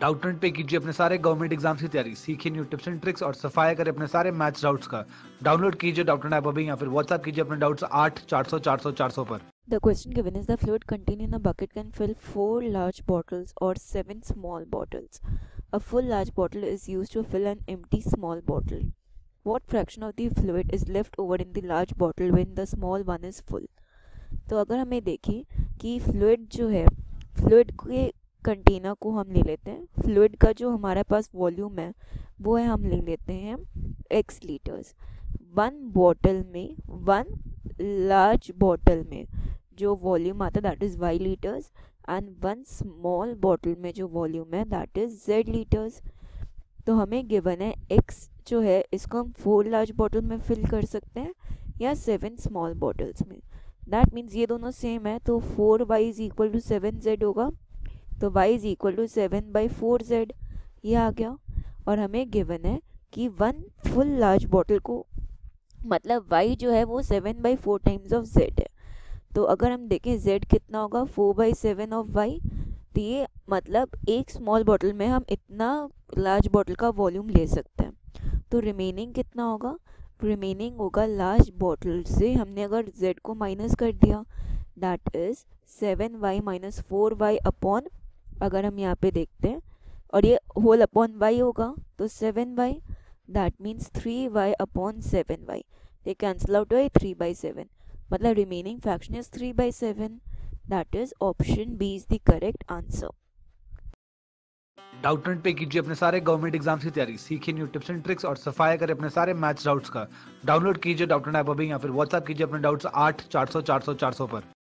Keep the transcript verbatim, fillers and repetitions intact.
डाउटनट पे कीजिए अपने सारे गवर्नमेंट एग्जाम्स की तैयारी, सीखिए न्यू टिप्स एंड ट्रिक्स और सफाया करें अपने सारे मैथ्स डाउट्स का। डाउनलोड कीजिए डाउटनट ऐप अभी या फिर व्हाट्सएप कीजिए अपने डाउट्स आठ चार सौ चार सौ चार सौ पर। The question given is the fluid contained in a bucket can fill four large bottles or seven small bottles. A full large bottle is used to fill an empty small bottle. What fraction of the fluid is left over in the large bottle when the small one is full? तो अगर हमें देखें कि fluid जो है, fluid के container को हम ले लेते हैं, फ्लूइड का जो हमारे पास वॉल्यूम है वो है हम ले लेते हैं x लीटर्स। वन बॉटल में, वन लार्ज बॉटल में जो वॉल्यूम आता है that is y litres and one small bottle में जो वॉल्यूम है दैट इज़ z लीटर्स। तो हमें गिवन है x जो है इसको हम फोर लार्ज बॉटल में फिल कर सकते हैं या सेवन स्मॉल बॉटल्स में। दैट मीन्स ये दोनों सेम है तो four y is equal to seven z होगा, तो y is equal to seven by four z ये आ गया। और हमें गिवन है कि वन फुल लार्ज बॉटल को मतलब y जो है वो seven by four times of z है। तो अगर हम देखें z कितना होगा, four by seven of y, तो ये मतलब एक स्मॉल बॉटल में हम इतना लार्ज बॉटल का वॉल्यूम ले सकते हैं। तो रिमेनिंग कितना होगा, रिमेनिंग होगा लार्ज बॉटल से हमने अगर z को माइनस कर दिया that is seven y minus four y upon, अगर हम यहाँ पे देखते हैं और ये होल अपॉन y होगा तो seven y that means three y upon seven y, ये कैंसिल आउट हुआ थ्री बाई सेवन, मतलब remaining fraction is three by seven. That is option B is the correct answer. Doubtnut पे कीजिए अपने सारे government exams की तैयारी, सीखिए न्यू टिप्स एंड ट्रिक्स और सफाया करें अपने सारे मैथ्स डाउट्स का। डाउनलोड कीजिए डाउटनट ऐप अभी या फिर व्हाट्सएप कीजिए अपने डाउट्स आठ चार सौ चार सौ चार सौ पर।